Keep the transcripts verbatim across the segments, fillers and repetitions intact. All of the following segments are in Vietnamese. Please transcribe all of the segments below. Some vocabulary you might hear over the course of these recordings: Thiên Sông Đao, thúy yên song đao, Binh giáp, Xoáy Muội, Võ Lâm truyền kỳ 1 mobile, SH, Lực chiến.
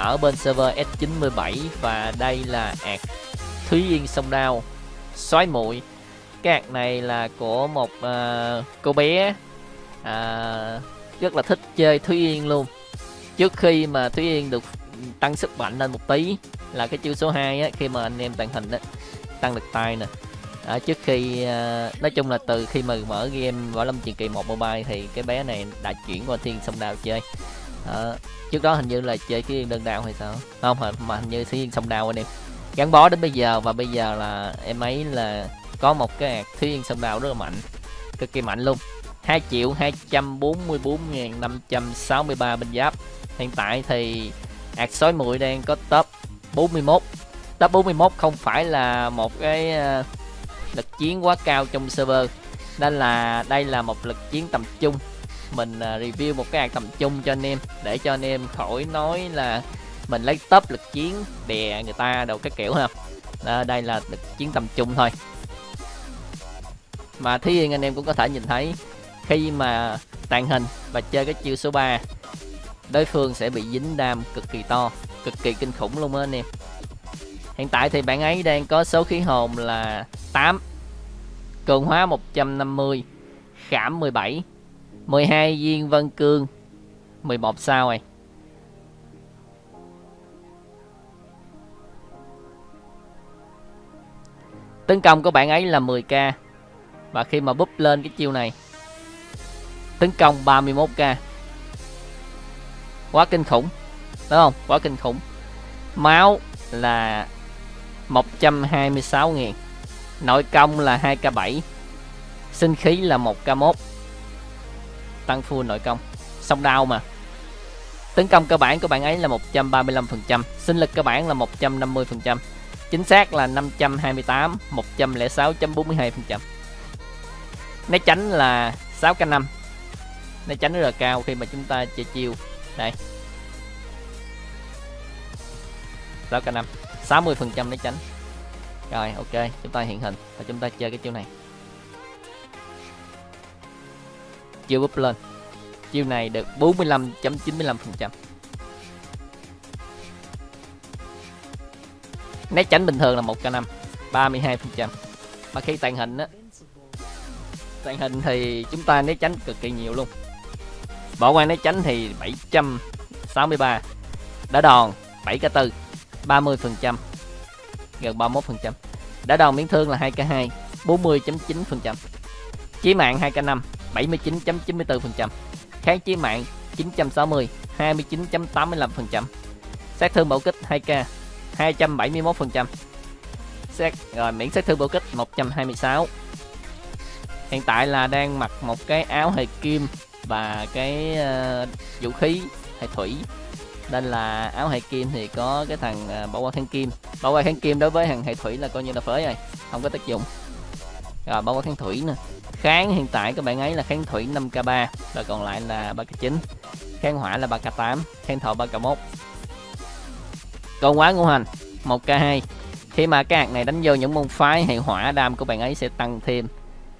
ở bên server S chín mươi bảy và đây là ạc Thúy Yên Song Đao Xoáy Muội. Cái ạc này là của một uh, cô bé uh, rất là thích chơi Thúy Yên luôn. Trước khi mà Thúy Yên được tăng sức mạnh lên một tí là cái chiêu số hai á, khi mà anh em tàng hình á, tăng lực tay nè. À, trước khi uh, nói chung là từ khi mà mở game Võ Lâm truyền kỳ một mobile thì cái bé này đã chuyển qua Thiên Sông Đao chơi. À, trước đó hình như là chơi cái đơn đao hay sao không, mà hình như Thúy Yên Song Đao anh em gắn bó đến bây giờ, và bây giờ là em ấy là có một cái ạc Thúy Yên Song Đao rất là mạnh, cực kỳ mạnh luôn. Hai triệu hai trăm bốn mươi bốn nghìn năm trăm sáu mươi ba bên giáp. Hiện tại thì ạc Xoáy Muội đang có top bốn mươi mốt. Top bốn mươi mốt không phải là một cái uh, lực chiến quá cao trong server, nên là đây là một lực chiến tầm trung. Mình uh, review một cái ạc tầm trung cho anh em, để cho anh em khỏi nói là mình lấy top lực chiến đè người ta đồ các kiểu ha. Đó, đây là lực chiến tầm trung thôi. Mà Thúy Yên anh em cũng có thể nhìn thấy, khi mà tàng hình và chơi cái chiêu số ba, đối phương sẽ bị dính đam cực kỳ to, cực kỳ kinh khủng luôn á anh em. Hiện tại thì bạn ấy đang có số khí hồn là tám, cường hóa một trăm năm mươi, khảm mười bảy, mười hai viên vân cương, mười một sao này. Tấn công của bạn ấy là mười k, và khi mà búp lên cái chiêu này tấn công ba mươi mốt k. Quá kinh khủng, đúng không? Quá kinh khủng. Máu là một trăm hai mươi sáu nghìn, nội công là hai k bảy, sinh khí là một k một, tăng full nội công. Song đao mà. Tấn công cơ bản của bạn ấy là một trăm ba mươi lăm phần trăm, sinh lực cơ bản là một trăm năm mươi phần trăm, chính xác là năm trăm hai mươi tám, một trăm lẻ sáu phẩy bốn mươi hai phần trăm. Né tránh là sáu k năm, né tránh rất là cao khi mà chúng ta chơi chiêu đây. Sáu k năm, sáu mươi phần trăm né tránh. Rồi ok, chúng ta hiện hình và chúng ta chơi cái chiêu này. Chiêu búp lên. Chiêu này được bốn mươi lăm phẩy chín mươi lăm phần trăm. Né tránh bình thường là một k năm, ba mươi hai phần trăm. Mà khi tàng hình á, tàng hình thì chúng ta né tránh cực kỳ nhiều luôn. Bỏ qua né tránh thì bảy trăm sáu mươi ba. Đá đòn bảy k tư, ba mươi phần trăm, gần ba mươi mốt phần trăm. Đá đòn miễn thương là hai k hai, bốn mươi phẩy chín phần trăm. Chí mạng hai k năm, bảy mươi chín phẩy chín mươi tư phần trăm. Kháng chí mạng chín trăm sáu mươi, hai mươi chín phẩy tám mươi lăm phần trăm. Sát thương bạo kích hai k, hai trăm bảy mươi mốt phần trăm. Sát rồi miễn sát thương bạo kích một trăm hai mươi sáu. Hiện tại là đang mặc một cái áo hệ kim và cái uh, vũ khí hệ thủy, nên là áo hệ kim thì có cái thằng uh, bảo qua kháng kim. Bảo qua kháng kim đối với thằng hệ thủy là coi như là phế rồi, không có tác dụng. Rồi bảo qua kháng thủy nè. Kháng hiện tại các bạn ấy là kháng thủy năm k ba, rồi còn lại là ba k chín, kháng hỏa là ba k tám, kháng thọ ba k một. Còn quá ngũ hành một k hai. Khi mà cái hạt này đánh vô những môn phái hệ hỏa, đam của bạn ấy sẽ tăng thêm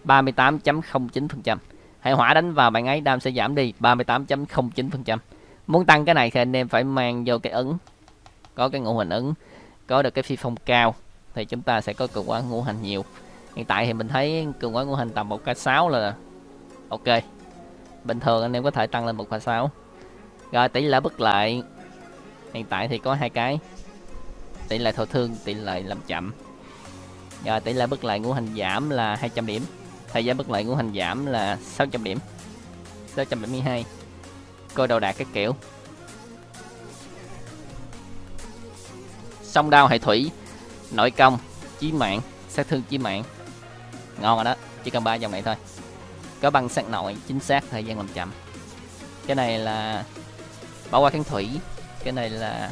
ba mươi tám phẩy không chín phần trăm. Hệ hỏa đánh vào bạn ấy đam sẽ giảm đi ba mươi tám phẩy không chín phần trăm. Muốn tăng cái này thì anh em phải mang vô cái ứng, có cái ngũ hành ứng, có được cái phi phong cao thì chúng ta sẽ có cường hóa ngũ hành nhiều. Hiện tại thì mình thấy cường hóa ngũ hành tầm một k sáu là ok, bình thường anh em có thể tăng lên một k sáu. Rồi tỷ lệ bất lợi hiện tại thì có hai cái, tỷ lệ thọ thương, tỷ lệ làm chậm. Rồi tỷ lệ bất lợi ngũ hành giảm là hai trăm điểm, thời gian bất lợi ngũ hành giảm là sáu trăm điểm, sáu trăm bảy mươi hai. Coi đầu đạt các kiểu. Song đao hệ thủy, nội công, chí mạng, sát thương chí mạng. Ngon rồi đó, chỉ cần ba dòng này thôi. Có băng sát nội, chính xác, thời gian làm chậm. Cái này là bỏ qua kháng thủy, cái này là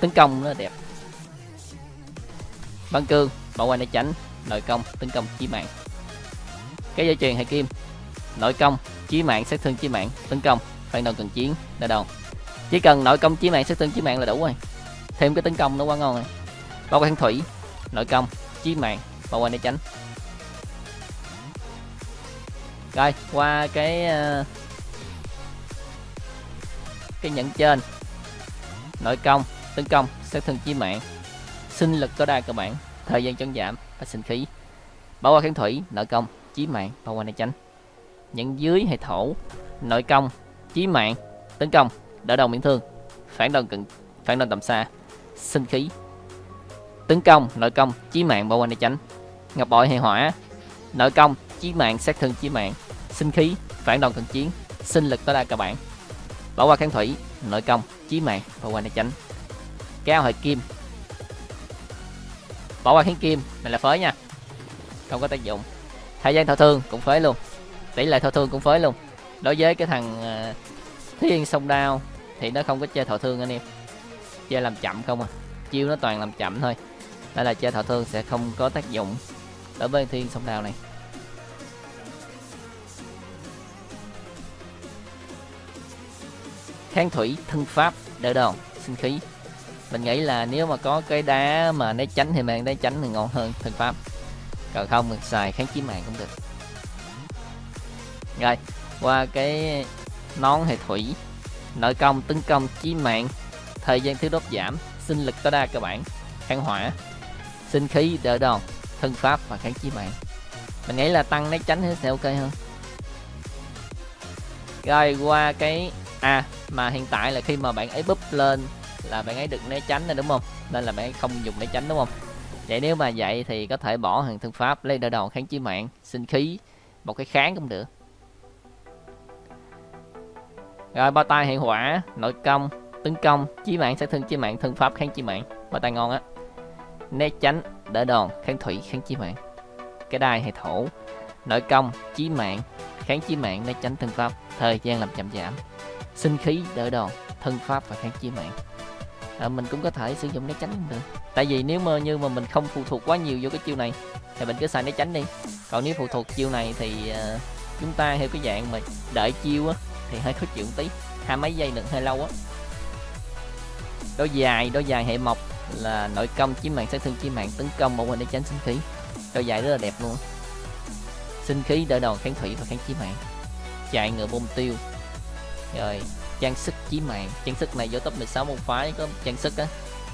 tấn công nó đẹp. Băng cương, bỏ qua né tránh, nội công, tấn công chí mạng. Cái dây chuyền hệ kim, nội công, chí mạng, sát thương chí mạng, tấn công, phản đòn cận chiến, đa đòn. Chỉ cần nội công chí mạng, sát thương chí mạng là đủ rồi. Thêm cái tấn công nó quá ngon rồi. Bao qua kháng thủy, nội công, chí mạng, bao qua né tránh. Rồi qua cái cái nhẫn trên, nội công, tấn công, sát thương chí mạng, sinh lực tối đa cơ bản, thời gian chấn giảm và sinh khí, bảo qua kháng thủy, nội công, chí mạng, bảo qua né tránh. Nhận dưới hệ thổ, nội công, chí mạng, tấn công, đỡ đòn miễn thương, phản đòn cận, phản đòn tầm xa, sinh khí, tấn công, nội công, chí mạng, bảo qua né tránh. Ngọc bội hệ hỏa, nội công, chí mạng, sát thương chí mạng, sinh khí, phản đòn cận chiến, sinh lực tối đa cơ bản, bảo qua kháng thủy, nội công, chí mạng, bảo qua né tránh. Cao hệ kim, bỏ qua kháng kim, này là phế nha, không có tác dụng. Thời gian thọ thương cũng phế luôn, tỷ lệ thọ thương cũng phế luôn. Đối với cái thằng uh, Thúy Yên Song Đao thì nó không có chơi thọ thương anh em, chơi làm chậm không à, chiêu nó toàn làm chậm thôi, đây là chơi thọ thương sẽ không có tác dụng đối với Thúy Yên Song Đao này. Kháng thủy, thân pháp, đỡ đòn, sinh khí. Mình nghĩ là nếu mà có cái đá mà né tránh thì mang đá tránh thì ngon hơn thân pháp. Còn không mình xài kháng chí mạng cũng được. Rồi, qua cái nón hệ thủy, nội công, tấn công, chí mạng, thời gian thiếu đốt giảm, sinh lực tối đa cơ bản, kháng hỏa, sinh khí, đỡ đòn, thân pháp và kháng chí mạng. Mình nghĩ là tăng né tránh thì sẽ ok hơn. Rồi qua cái à mà hiện tại là khi mà bạn ấy búp lên là bạn ấy được né tránh rồi đúng không, nên là bạn ấy không dùng né tránh đúng không. Vậy nếu mà vậy thì có thể bỏ hàng thương pháp, lấy đỡ đòn, kháng chí mạng, sinh khí, một cái kháng cũng được. Rồi bao tay hệ hỏa, nội công, tấn công, chí mạng, sát thương chí mạng, thân pháp, kháng chí mạng, bao tay ngon á. Né tránh, đỡ đòn, kháng thủy, kháng chí mạng. Cái đai hệ thổ, nội công, chí mạng, kháng chí mạng, né tránh, thân pháp, thời gian làm chậm giảm, sinh khí, đỡ đòn, thân pháp và kháng chí mạng. À, mình cũng có thể sử dụng né tránh được, tại vì nếu mà như mà mình không phụ thuộc quá nhiều vô cái chiêu này thì mình cứ xài né tránh đi. Còn nếu phụ thuộc chiêu này thì uh, chúng ta theo cái dạng mà đợi chiêu á thì hơi khó chịu tí, hai mấy giây đừng hơi lâu á. Đôi dài, đôi dài hệ mộc là nội công, chí mạng, sát thương chí mạng, tấn công, bảo vệ né tránh, sinh khí. Đôi dài rất là đẹp luôn, sinh khí, đỡ đòn, kháng thủy và kháng chí mạng. Chạy ngựa bông tiêu, rồi trang sức chí mạng, trang sức này vô top mười sáu môn phái có trang sức á,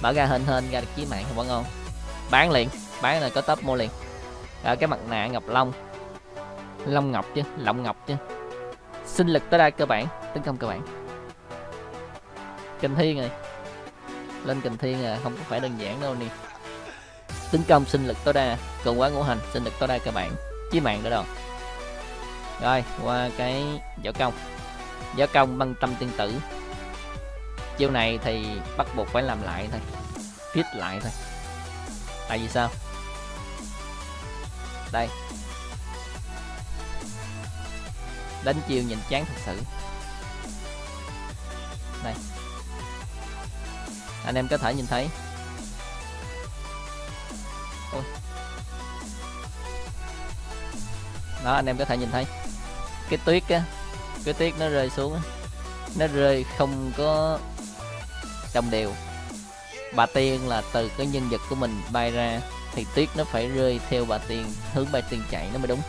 mở ra hên hên ra được chí mạng không quá ngon, bán liền, bán là có top mua liền. Rồi cái mặt nạ ngọc long, long ngọc chứ, lộng ngọc chứ, sinh lực tối đa cơ bản, tấn công cơ bản. Kình thiên rồi, lên kình thiên rồi, không có phải đơn giản đâu nè. Tấn công sinh lực tối đa, cường quá ngũ hành, sinh lực tối đa cơ bản, chí mạng đỡ đòn. Rồi qua cái võ công, võ công băng tâm tiên tử, chiêu này thì bắt buộc phải làm lại thôi, viết lại thôi. Tại vì sao? Đây, đánh chiêu nhìn chán thật sự. Đây, anh em có thể nhìn thấy. Ôi. Đó, anh em có thể nhìn thấy cái tuyết á, cái tiết nó rơi xuống, nó rơi không có đồng đều. Bà tiên là từ cái nhân vật của mình bay ra thì tuyết nó phải rơi theo bà tiên, hướng bà tiên chạy nó mới đúng.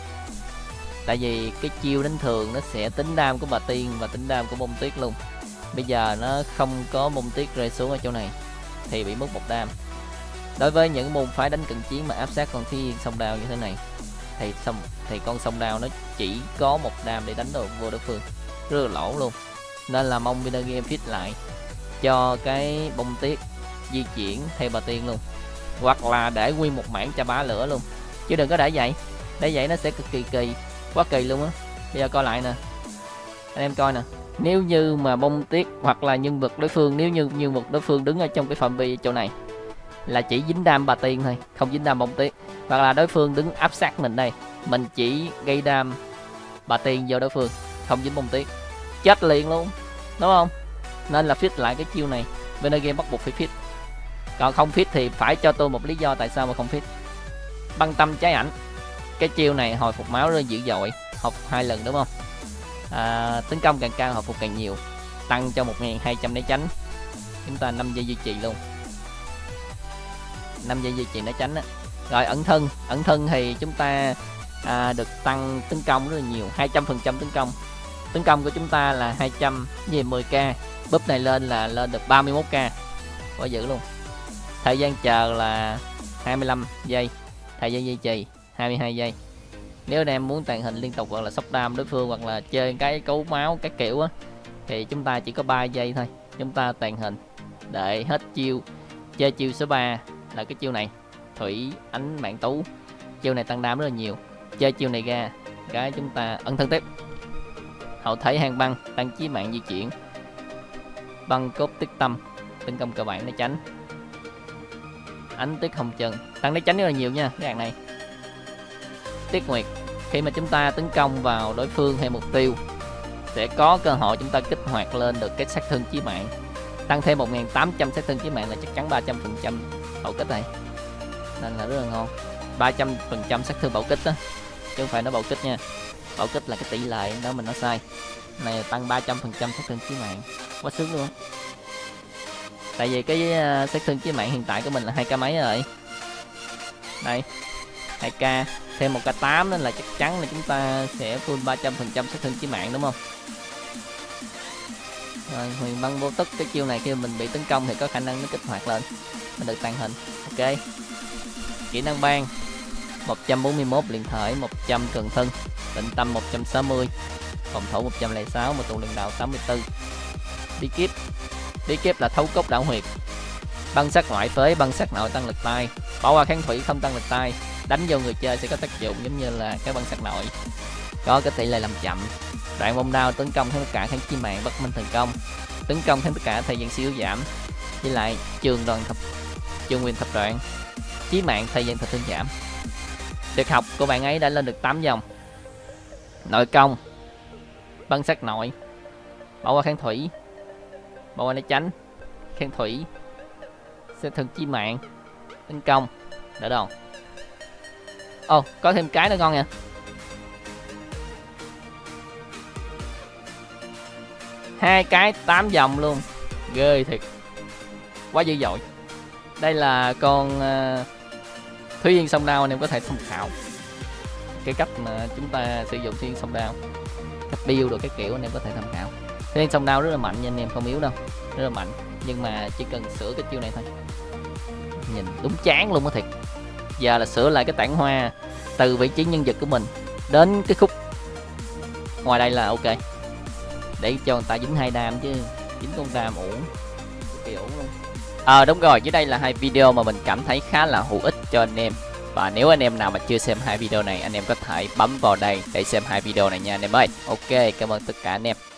Tại vì cái chiêu đánh thường nó sẽ tính đam của bà tiên và tính đam của bông tuyết luôn. Bây giờ nó không có bông tuyết rơi xuống ở chỗ này thì bị mất một đam. Đối với những môn phái đánh cận chiến mà áp sát con Thúy Yên Song Đao như thế này thì xong thì con song đao nó chỉ có một đam để đánh được vô đối phương, rất là lỗ luôn. Nên là mong video game fit lại cho cái bông tuyết di chuyển theo bà tiên luôn, hoặc là để nguyên một mảng cho bá lửa luôn, chứ đừng có để vậy, để vậy nó sẽ cực kỳ kỳ, quá kỳ luôn á. Bây giờ coi lại nè, anh em coi nè, nếu như mà bông tuyết hoặc là nhân vật đối phương, nếu như nhân vật đối phương đứng ở trong cái phạm vi chỗ này là chỉ dính đam bà tiên thôi, không dính đam bông tuyết. Hoặc là đối phương đứng áp sát mình đây, mình chỉ gây đam bà tiên vô đối phương, không dính bông tuyết, chết liền luôn, đúng không? Nên là fit lại cái chiêu này, bên game bắt buộc phải fit. Còn không fit thì phải cho tôi một lý do tại sao mà không fit. Băng tâm trái ảnh, cái chiêu này hồi phục máu rất dữ dội, hồi phục hai lần đúng không? À, tấn công càng cao hồi phục càng nhiều, tăng cho một nghìn hai trăm né tránh, chúng ta năm giây duy trì luôn, năm giây duy trì né tránh á. Rồi ẩn thân, ẩn thân thì chúng ta à, được tăng tấn công rất là nhiều, hai trăm phần trăm tấn công. Tấn công của chúng ta là hai trăm mười k, búp này lên là lên được ba mươi mốt k. quá dữ luôn. Thời gian chờ là hai mươi lăm giây, thời gian duy trì hai mươi hai giây. Nếu anh em muốn tàng hình liên tục hoặc là sốc đam đối phương hoặc là chơi cái cấu máu các kiểu á, thì chúng ta chỉ có ba giây thôi. Chúng ta tàng hình để hết chiêu. Chơi chiêu số ba là cái chiêu này, Thủy Ánh Mạng Tú. Chiêu này tăng đam rất là nhiều. Chơi chiêu này ra cái chúng ta ấn thân tiếp. Hậu thể hàng băng tăng chí mạng di chuyển, băng cốt tiết tâm tấn công cơ bản để tránh. Ánh Tuyết Hồng Trần tăng để tránh rất là nhiều nha cái hàng này. Tiết Nguyệt, khi mà chúng ta tấn công vào đối phương hay mục tiêu sẽ có cơ hội chúng ta kích hoạt lên được cái sát thương chí mạng, tăng thêm một nghìn tám trăm sát thương chí mạng là chắc chắn ba trăm phần trăm bạo kích này, nên là rất là ngon. Ba trăm phần trăm sát thương bạo kích đó, chứ không phải nó bạo kích nha. Bạo kích là cái tỷ lệ đó mình nói sai. Này tăng ba trăm phần trăm sát thương chí mạng, quá sướng luôn. Tại vì cái sát thương chí mạng hiện tại của mình là hai k mấy rồi. Đây, hai k thêm một k tám nên là chắc chắn là chúng ta sẽ full ba trăm phần trăm sát thương chí mạng đúng không? Rồi, Huyền Băng Vô Tức, cái chiêu này khi mình bị tấn công thì có khả năng nó kích hoạt lên, mình được tàng hình. Ok. Kỹ năng ban một trăm bốn mươi mốt, liền thể một trăm, cường thân, định tâm một trăm sáu mươi, phòng thủ một trăm lẻ sáu, một tụ luyện đạo tám mươi tư. Bí kíp, bí kíp là thấu cốc đảo huyệt, băng sát ngoại phế, băng sát nội tăng lực tay, bảo hòa kháng thủy không tăng lực tay. Đánh vô người chơi sẽ có tác dụng giống như là cái băng sát nội, có cái tỷ lệ làm chậm. Đoạn bông đao tấn công thêm tất cả kháng chi mạng, bất minh thần công, tấn công thêm tất cả thời gian siêu giảm. Với lại trường đoàn thập, trường nguyên thập đoạn, chí mạng thời gian thật thương giảm. Tuyệt học của bạn ấy đã lên được tám dòng. Nội công, băng sát nội, bỏ qua kháng thủy, bỏ qua né tránh, kháng thủy, sát thương chí mạng, tấn công, đỡ đòn. Ồ, oh, có thêm cái nữa ngon nha. Hai cái tám dòng luôn, ghê thiệt, quá dữ dội. Đây là con uh, Thúy Yên Song Đao, anh em có thể tham khảo cái cách mà chúng ta sử dụng Thúy Yên Song Đao, cách build được cái kiểu anh em có thể tham khảo. Thúy Yên Song Đao rất là mạnh nha anh em, không yếu đâu, rất là mạnh, nhưng mà chỉ cần sửa cái chiêu này thôi. Nhìn đúng chán luôn á thiệt. Giờ là sửa lại cái tảng hoa từ vị trí nhân vật của mình đến cái khúc ngoài đây là ok, để cho người ta dính hai đam chứ dính con đam uổng, cái uổng luôn. Ờ à, đúng rồi, dưới đây là hai video mà mình cảm thấy khá là hữu ích cho anh em. Và nếu anh em nào mà chưa xem hai video này, anh em có thể bấm vào đây để xem hai video này nha anh em ơi. Ok, cảm ơn tất cả anh em.